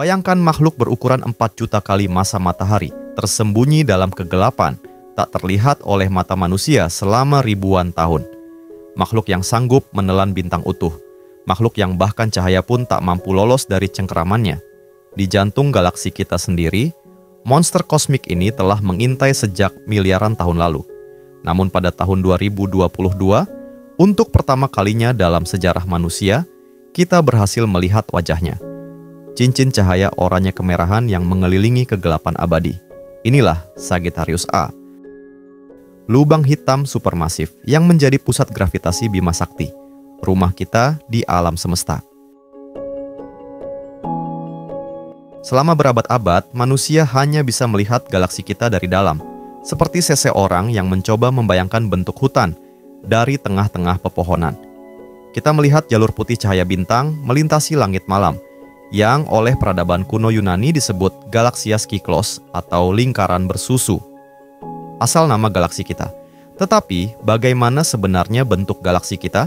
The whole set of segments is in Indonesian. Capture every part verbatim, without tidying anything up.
Bayangkan makhluk berukuran empat juta kali massa matahari tersembunyi dalam kegelapan, tak terlihat oleh mata manusia selama ribuan tahun. Makhluk yang sanggup menelan bintang utuh, makhluk yang bahkan cahaya pun tak mampu lolos dari cengkeramannya. Di jantung galaksi kita sendiri, monster kosmik ini telah mengintai sejak miliaran tahun lalu. Namun pada tahun dua ribu dua puluh dua, untuk pertama kalinya dalam sejarah manusia, kita berhasil melihat wajahnya. Cincin cahaya oranye kemerahan yang mengelilingi kegelapan abadi. Inilah Sagittarius A. Lubang hitam supermasif yang menjadi pusat gravitasi Bima Sakti, rumah kita di alam semesta. Selama berabad-abad, manusia hanya bisa melihat galaksi kita dari dalam, seperti seseorang yang mencoba membayangkan bentuk hutan dari tengah-tengah pepohonan. Kita melihat jalur putih cahaya bintang melintasi langit malam, yang oleh peradaban kuno Yunani disebut Galaxias Kyklos atau lingkaran bersusu. Asal nama galaksi kita. Tetapi, bagaimana sebenarnya bentuk galaksi kita?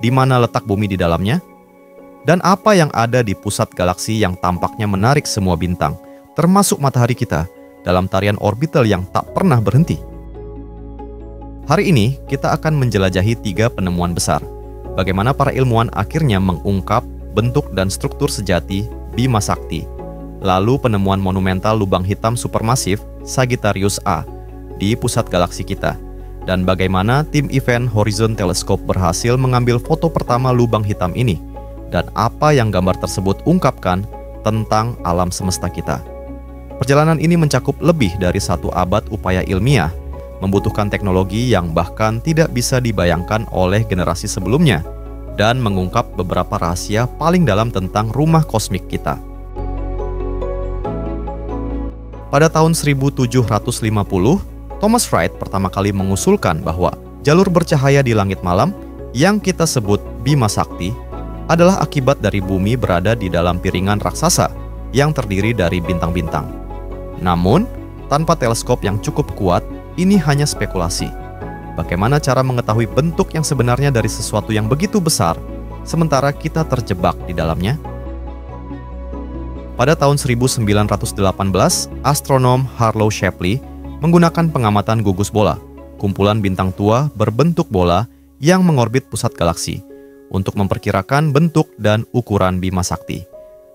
Di mana letak bumi di dalamnya? Dan apa yang ada di pusat galaksi yang tampaknya menarik semua bintang, termasuk matahari kita, dalam tarian orbital yang tak pernah berhenti? Hari ini, kita akan menjelajahi tiga penemuan besar. Bagaimana para ilmuwan akhirnya mengungkap bentuk dan struktur sejati Bima Sakti. Lalu penemuan monumental lubang hitam supermasif Sagittarius A di pusat galaksi kita. Dan bagaimana tim Event Horizon Telescope berhasil mengambil foto pertama lubang hitam ini. Dan apa yang gambar tersebut ungkapkan tentang alam semesta kita. Perjalanan ini mencakup lebih dari satu abad upaya ilmiah, membutuhkan teknologi yang bahkan tidak bisa dibayangkan oleh generasi sebelumnya, dan mengungkap beberapa rahasia paling dalam tentang rumah kosmik kita. Pada tahun seribu tujuh ratus lima puluh, Thomas Wright pertama kali mengusulkan bahwa jalur bercahaya di langit malam yang kita sebut Bima Sakti adalah akibat dari bumi berada di dalam piringan raksasa yang terdiri dari bintang-bintang. Namun, tanpa teleskop yang cukup kuat, ini hanya spekulasi. Bagaimana cara mengetahui bentuk yang sebenarnya dari sesuatu yang begitu besar, sementara kita terjebak di dalamnya? Pada tahun seribu sembilan ratus delapan belas, astronom Harlow Shapley menggunakan pengamatan gugus bola, kumpulan bintang tua berbentuk bola yang mengorbit pusat galaksi, untuk memperkirakan bentuk dan ukuran Bima Sakti.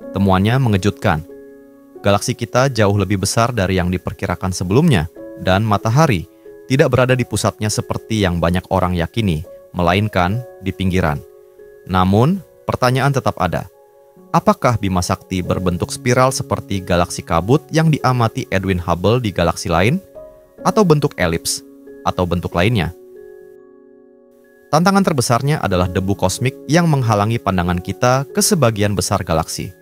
Temuannya mengejutkan. Galaksi kita jauh lebih besar dari yang diperkirakan sebelumnya, dan matahari tidak berada di pusatnya seperti yang banyak orang yakini, melainkan di pinggiran. Namun, pertanyaan tetap ada. Apakah Bima Sakti berbentuk spiral seperti galaksi kabut yang diamati Edwin Hubble di galaksi lain? Atau bentuk elips? Atau bentuk lainnya? Tantangan terbesarnya adalah debu kosmik yang menghalangi pandangan kita ke sebagian besar galaksi.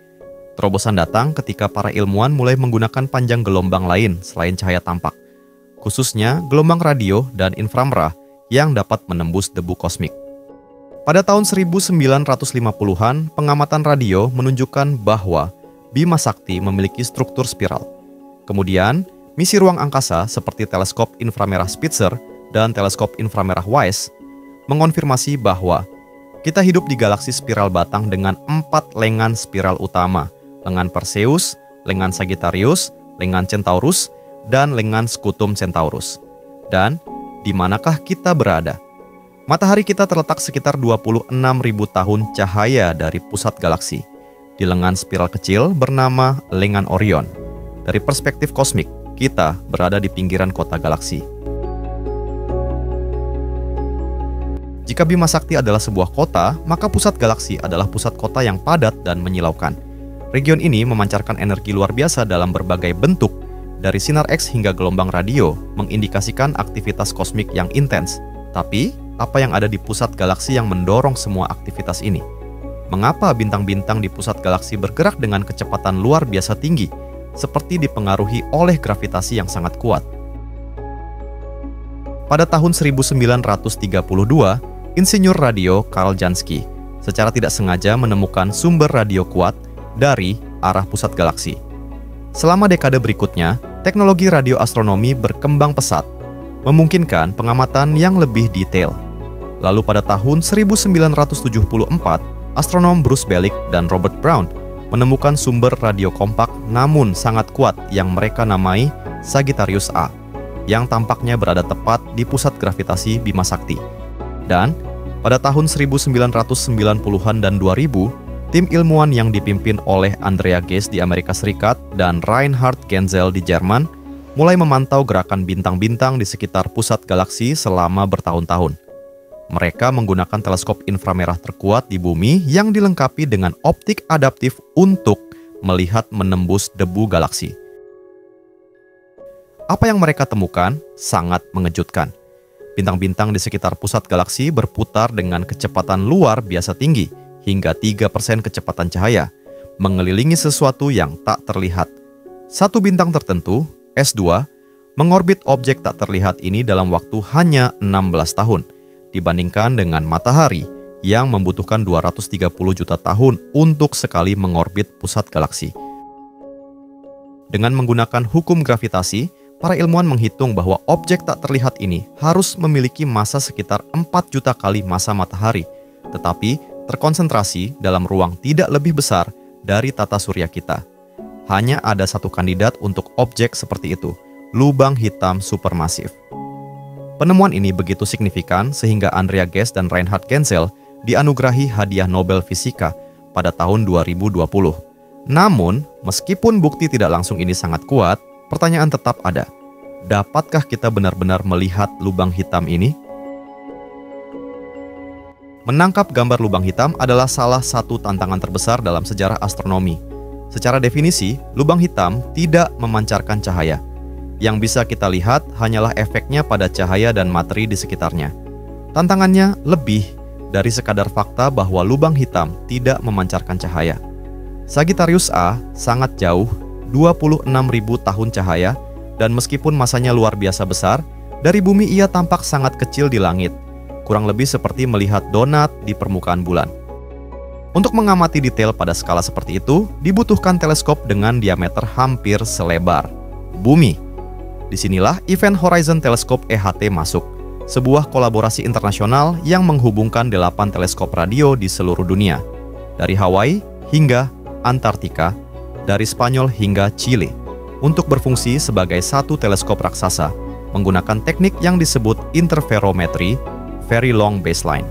Terobosan datang ketika para ilmuwan mulai menggunakan panjang gelombang lain selain cahaya tampak, khususnya gelombang radio dan inframerah yang dapat menembus debu kosmik. Pada tahun seribu sembilan ratus lima puluhan, pengamatan radio menunjukkan bahwa Bima Sakti memiliki struktur spiral. Kemudian, misi ruang angkasa seperti Teleskop Inframerah Spitzer dan Teleskop Inframerah Wise mengonfirmasi bahwa kita hidup di galaksi spiral batang dengan empat lengan spiral utama, lengan Perseus, lengan Sagittarius, lengan Centaurus, dan lengan Skutum Centaurus. Dan di manakah kita berada? Matahari kita terletak sekitar dua puluh enam ribu tahun cahaya dari pusat galaksi, di lengan spiral kecil bernama lengan Orion. Dari perspektif kosmik, kita berada di pinggiran kota galaksi. Jika Bima Sakti adalah sebuah kota, maka pusat galaksi adalah pusat kota yang padat dan menyilaukan. Region ini memancarkan energi luar biasa dalam berbagai bentuk, dari sinar X hingga gelombang radio, mengindikasikan aktivitas kosmik yang intens. Tapi, apa yang ada di pusat galaksi yang mendorong semua aktivitas ini? Mengapa bintang-bintang di pusat galaksi bergerak dengan kecepatan luar biasa tinggi, seperti dipengaruhi oleh gravitasi yang sangat kuat? Pada tahun seribu sembilan ratus tiga puluh dua, insinyur radio Karl Jansky secara tidak sengaja menemukan sumber radio kuat dari arah pusat galaksi. Selama dekade berikutnya, teknologi radio astronomi berkembang pesat, memungkinkan pengamatan yang lebih detail. Lalu pada tahun seribu sembilan ratus tujuh puluh empat, astronom Bruce Belick dan Robert Brown menemukan sumber radio kompak namun sangat kuat yang mereka namai Sagittarius A, yang tampaknya berada tepat di pusat gravitasi Bima Sakti. Dan pada tahun seribu sembilan ratus sembilan puluhan dan dua ribu, tim ilmuwan yang dipimpin oleh Andrea Ghez di Amerika Serikat dan Reinhard Genzel di Jerman mulai memantau gerakan bintang-bintang di sekitar pusat galaksi selama bertahun-tahun. Mereka menggunakan teleskop inframerah terkuat di bumi yang dilengkapi dengan optik adaptif untuk melihat menembus debu galaksi. Apa yang mereka temukan sangat mengejutkan. Bintang-bintang di sekitar pusat galaksi berputar dengan kecepatan luar biasa tinggi, hingga tiga persen kecepatan cahaya, mengelilingi sesuatu yang tak terlihat. Satu bintang tertentu, S dua, mengorbit objek tak terlihat ini dalam waktu hanya enam belas tahun, dibandingkan dengan matahari yang membutuhkan dua ratus tiga puluh juta tahun untuk sekali mengorbit pusat galaksi. Dengan menggunakan hukum gravitasi, para ilmuwan menghitung bahwa objek tak terlihat ini harus memiliki massa sekitar empat juta kali massa matahari, tetapi terkonsentrasi dalam ruang tidak lebih besar dari tata surya kita. Hanya ada satu kandidat untuk objek seperti itu, lubang hitam supermasif. Penemuan ini begitu signifikan sehingga Andrea Ghez dan Reinhard Genzel dianugerahi hadiah Nobel Fisika pada tahun dua ribu dua puluh. Namun, meskipun bukti tidak langsung ini sangat kuat, pertanyaan tetap ada, dapatkah kita benar-benar melihat lubang hitam ini? Menangkap gambar lubang hitam adalah salah satu tantangan terbesar dalam sejarah astronomi. Secara definisi, lubang hitam tidak memancarkan cahaya. Yang bisa kita lihat hanyalah efeknya pada cahaya dan materi di sekitarnya. Tantangannya lebih dari sekadar fakta bahwa lubang hitam tidak memancarkan cahaya. Sagittarius A sangat jauh, dua puluh enam ribu tahun cahaya, dan meskipun massanya luar biasa besar, dari bumi ia tampak sangat kecil di langit, kurang lebih seperti melihat donat di permukaan bulan. Untuk mengamati detail pada skala seperti itu, dibutuhkan teleskop dengan diameter hampir selebar bumi. Disinilah Event Horizon Telescope E H T masuk, sebuah kolaborasi internasional yang menghubungkan delapan teleskop radio di seluruh dunia, dari Hawaii hingga Antartika, dari Spanyol hingga Chile, untuk berfungsi sebagai satu teleskop raksasa menggunakan teknik yang disebut interferometri (very long baseline).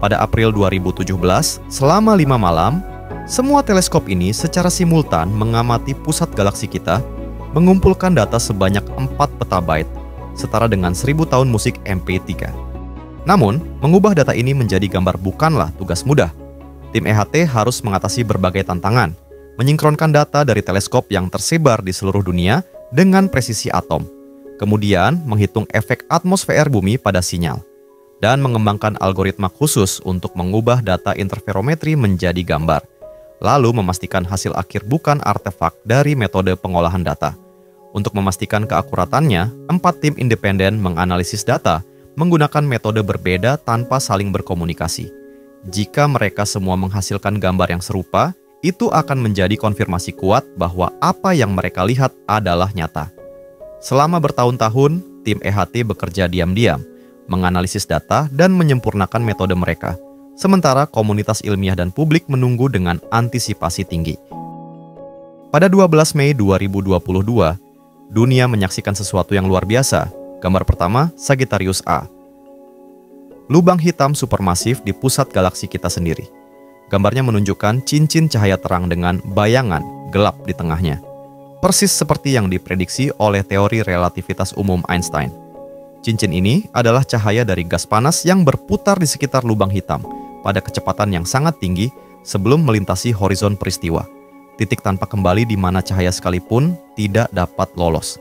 Pada April dua ribu tujuh belas, selama lima malam, semua teleskop ini secara simultan mengamati pusat galaksi kita, mengumpulkan data sebanyak empat petabyte, setara dengan seribu tahun musik M P tiga. Namun, mengubah data ini menjadi gambar bukanlah tugas mudah. Tim E H T harus mengatasi berbagai tantangan, menyingkronkan data dari teleskop yang tersebar di seluruh dunia dengan presisi atom, kemudian menghitung efek atmosfer bumi pada sinyal, dan mengembangkan algoritma khusus untuk mengubah data interferometri menjadi gambar, lalu memastikan hasil akhir bukan artefak dari metode pengolahan data. Untuk memastikan keakuratannya, empat tim independen menganalisis data menggunakan metode berbeda tanpa saling berkomunikasi. Jika mereka semua menghasilkan gambar yang serupa, itu akan menjadi konfirmasi kuat bahwa apa yang mereka lihat adalah nyata. Selama bertahun-tahun, tim E H T bekerja diam-diam, menganalisis data dan menyempurnakan metode mereka, sementara komunitas ilmiah dan publik menunggu dengan antisipasi tinggi. Pada dua belas Mei dua ribu dua puluh dua, dunia menyaksikan sesuatu yang luar biasa. Gambar pertama, Sagittarius A, lubang hitam supermasif di pusat galaksi kita sendiri. Gambarnya menunjukkan cincin cahaya terang dengan bayangan gelap di tengahnya, persis seperti yang diprediksi oleh teori relativitas umum Einstein. Cincin ini adalah cahaya dari gas panas yang berputar di sekitar lubang hitam pada kecepatan yang sangat tinggi sebelum melintasi horizon peristiwa, titik tanpa kembali di mana cahaya sekalipun tidak dapat lolos.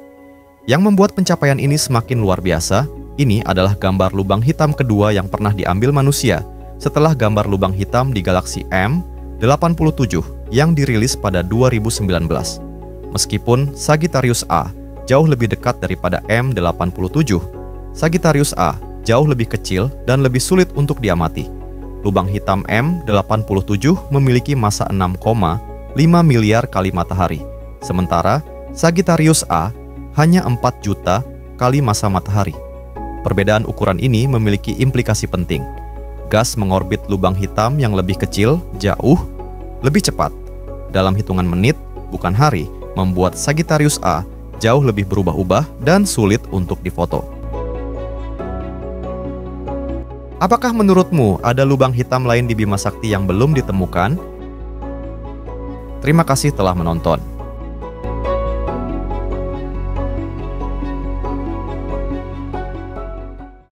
Yang membuat pencapaian ini semakin luar biasa, ini adalah gambar lubang hitam kedua yang pernah diambil manusia, setelah gambar lubang hitam di galaksi M delapan puluh tujuh yang dirilis pada dua ribu sembilan belas. Meskipun Sagittarius A jauh lebih dekat daripada M delapan puluh tujuh, Sagittarius A jauh lebih kecil dan lebih sulit untuk diamati. Lubang hitam M delapan puluh tujuh memiliki massa enam koma lima miliar kali matahari, sementara Sagittarius A hanya empat juta kali massa matahari. Perbedaan ukuran ini memiliki implikasi penting. Gas mengorbit lubang hitam yang lebih kecil, jauh, lebih cepat, dalam hitungan menit, bukan hari, membuat Sagittarius A jauh lebih berubah-ubah dan sulit untuk difoto. Apakah menurutmu ada lubang hitam lain di Bima Sakti yang belum ditemukan? Terima kasih telah menonton.